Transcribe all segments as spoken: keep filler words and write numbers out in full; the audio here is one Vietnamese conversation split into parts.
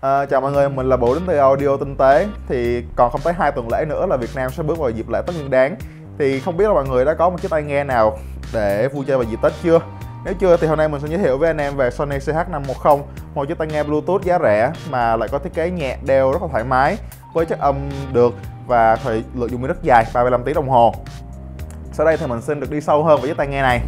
À, chào mọi người, mình là Bửu đến từ Audio Tinh Tế. Thì còn không tới hai tuần lễ nữa là Việt Nam sẽ bước vào dịp lễ Tết Nguyên Đán. Thì không biết là mọi người đã có một chiếc tai nghe nào để vui chơi vào dịp Tết chưa? Nếu chưa thì hôm nay mình sẽ giới thiệu với anh em về Sony C H năm một không, một chiếc tai nghe Bluetooth giá rẻ mà lại có thiết kế nhẹ, đeo rất là thoải mái, với chất âm được và thời lượng dùng rất dài, ba mươi lăm tiếng đồng hồ. Sau đây thì mình xin được đi sâu hơn về chiếc tai nghe này.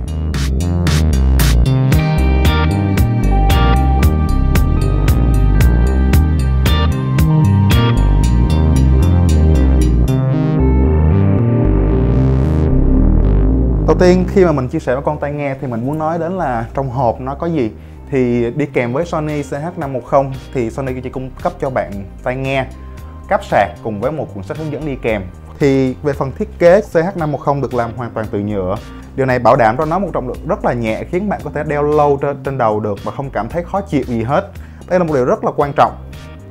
Đầu tiên, khi mà mình chia sẻ với con tai nghe thì mình muốn nói đến là trong hộp nó có gì. Thì đi kèm với Sony C H năm một không thì Sony chỉ cung cấp cho bạn tai nghe, cáp sạc cùng với một cuốn sách hướng dẫn đi kèm. Thì về phần thiết kế, C H năm một không được làm hoàn toàn từ nhựa. Điều này bảo đảm cho nó một trọng lượng rất là nhẹ, khiến bạn có thể đeo lâu trên, trên đầu được và không cảm thấy khó chịu gì hết. Đây là một điều rất là quan trọng.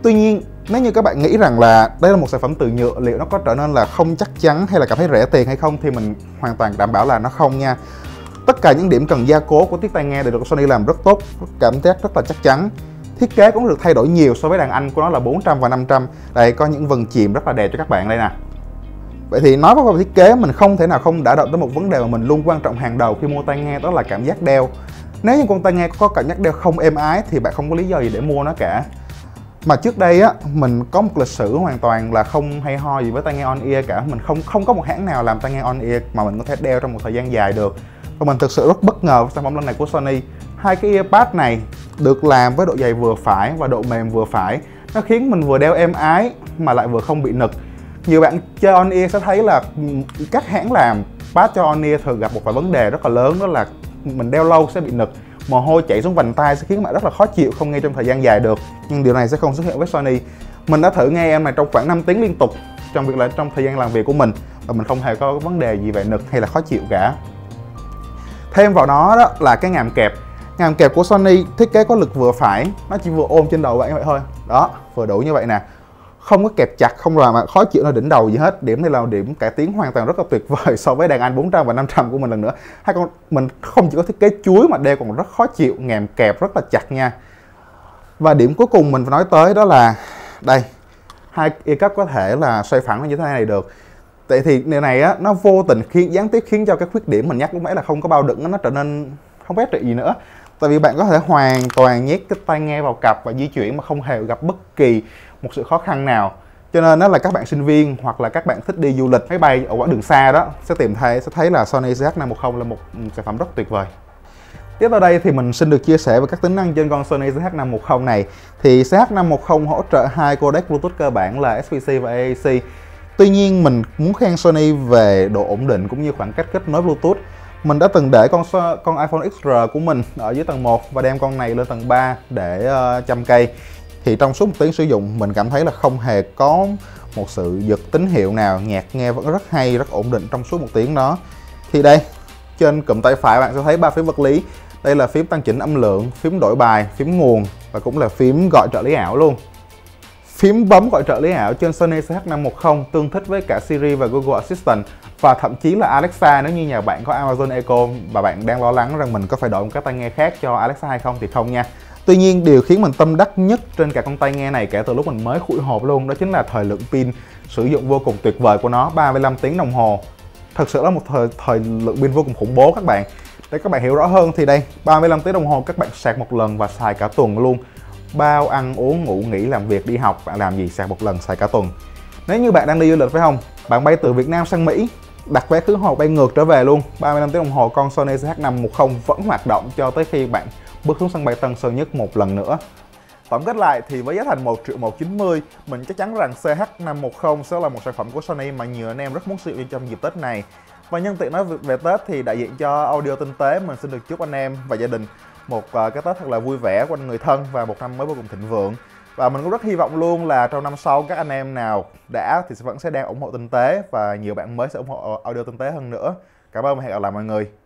Tuy nhiên, nếu như các bạn nghĩ rằng là đây là một sản phẩm từ nhựa, liệu nó có trở nên là không chắc chắn hay là cảm thấy rẻ tiền hay không, thì mình hoàn toàn đảm bảo là nó không nha. Tất cả những điểm cần gia cố của chiếc tai nghe đều được Sony làm rất tốt, cảm giác rất là chắc chắn. Thiết kế cũng được thay đổi nhiều so với đàn anh của nó là bốn trăm và năm trăm. Đây có những vần chìm rất là đẹp cho các bạn đây nè. Vậy thì nói về thiết kế, mình không thể nào không đã động tới một vấn đề mà mình luôn quan trọng hàng đầu khi mua tai nghe, đó là cảm giác đeo. Nếu như con tai nghe có cảm giác đeo không êm ái thì bạn không có lý do gì để mua nó cả. Mà trước đây á, mình có một lịch sử hoàn toàn là không hay ho gì với tai nghe on ear cả. Mình không không có một hãng nào làm tai nghe on ear mà mình có thể đeo trong một thời gian dài được. Và mình thực sự rất bất ngờ với sản phẩm lần này của Sony. Hai cái earbud này được làm với độ dày vừa phải và độ mềm vừa phải. Nó khiến mình vừa đeo êm ái mà lại vừa không bị nực. Nhiều bạn chơi on ear sẽ thấy là các hãng làm pad cho on ear thường gặp một vài vấn đề rất là lớn, đó là mình đeo lâu sẽ bị nực, mồ hôi chảy xuống vành tai sẽ khiến bạn rất là khó chịu, không nghe trong thời gian dài được. Nhưng điều này sẽ không xuất hiện với Sony. Mình đã thử nghe em này trong khoảng năm tiếng liên tục trong việc là trong thời gian làm việc của mình và mình không hề có vấn đề gì về nực hay là khó chịu cả. Thêm vào đó, đó là cái ngàm kẹp. Ngàm kẹp của Sony thiết kế có lực vừa phải, nó chỉ vừa ôm trên đầu bạn vậy thôi. Đó, vừa đủ như vậy nè. Không có kẹp chặt, không làm mà khó chịu nơi đỉnh đầu gì hết. Điểm này là điểm cải tiến hoàn toàn rất là tuyệt vời so với đàn anh bốn trăm và năm trăm của mình lần nữa. Hai con mình không chỉ có thiết kế chuối mà đeo còn rất khó chịu, ngàm kẹp rất là chặt nha. Và điểm cuối cùng mình phải nói tới đó là đây, hai earcup có thể là xoay phẳng như thế này được. Vậy thì điều này á, nó vô tình khiến gián tiếp khiến cho cái khuyết điểm mình nhắc lúc nãy là không có bao đựng nó trở nên không giá trị gì nữa. Tại vì bạn có thể hoàn toàn nhét cái tai nghe vào cặp và di chuyển mà không hề gặp bất kỳ một sự khó khăn nào. Cho nên đó là các bạn sinh viên hoặc là các bạn thích đi du lịch máy bay ở quãng đường xa đó sẽ tìm thấy sẽ thấy là Sony C H năm một không là một sản phẩm rất tuyệt vời. Tiếp theo đây thì mình xin được chia sẻ về các tính năng trên con Sony C H năm một không này. Thì C H năm một không hỗ trợ hai codec Bluetooth cơ bản là S B C và A A C. Tuy nhiên mình muốn khen Sony về độ ổn định cũng như khoảng cách kết nối Bluetooth. Mình đã từng để con con iPhone X R của mình ở dưới tầng một và đem con này lên tầng ba để uh, chăm cây. Thì trong suốt một tiếng sử dụng mình cảm thấy là không hề có một sự giật tín hiệu nào, nhạc nghe vẫn rất hay, rất ổn định trong suốt một tiếng đó. Thì đây, trên cụm tay phải bạn sẽ thấy ba phím vật lý. Đây là phím tăng chỉnh âm lượng, phím đổi bài, phím nguồn và cũng là phím gọi trợ lý ảo luôn. Phím bấm gọi trợ lý ảo trên Sony C H năm một không tương thích với cả Siri và Google Assistant và thậm chí là Alexa nếu như nhà bạn có Amazon Echo và bạn đang lo lắng rằng mình có phải đổi một cái tai nghe khác cho Alexa hay không thì không nha. Tuy nhiên điều khiến mình tâm đắc nhất trên cả con tai nghe này kể từ lúc mình mới khui hộp luôn đó chính là thời lượng pin sử dụng vô cùng tuyệt vời của nó, ba mươi lăm tiếng đồng hồ. Thật sự là một thời, thời lượng pin vô cùng khủng bố các bạn. Để các bạn hiểu rõ hơn thì đây, ba mươi lăm tiếng đồng hồ các bạn sạc một lần và xài cả tuần luôn. Bao ăn uống ngủ nghỉ làm việc đi học, bạn làm gì sạc một lần xài cả tuần. Nếu như bạn đang đi du lịch phải không, bạn bay từ Việt Nam sang Mỹ, đặt vé khứ hồi bay ngược trở về luôn, ba mươi lăm tiếng đồng hồ con Sony C H năm một không vẫn hoạt động cho tới khi bạn bước xuống sân bay Tân Sơn Nhất một lần nữa. Tổng kết lại thì với giá thành một triệu một trăm chín mươi, mình chắc chắn rằng C H năm một không sẽ là một sản phẩm của Sony mà nhiều anh em rất muốn sử dụng trong dịp Tết này. Và nhân tiện nói về Tết thì đại diện cho Audio Tinh Tế mình xin được chúc anh em và gia đình một cái Tết thật là vui vẻ của anh người thân và một năm mới vô cùng thịnh vượng. Và mình cũng rất hy vọng luôn là trong năm sau các anh em nào đã thì vẫn sẽ đang ủng hộ Tinh Tế và nhiều bạn mới sẽ ủng hộ Audio Tinh Tế hơn nữa. Cảm ơn và hẹn gặp lại mọi người.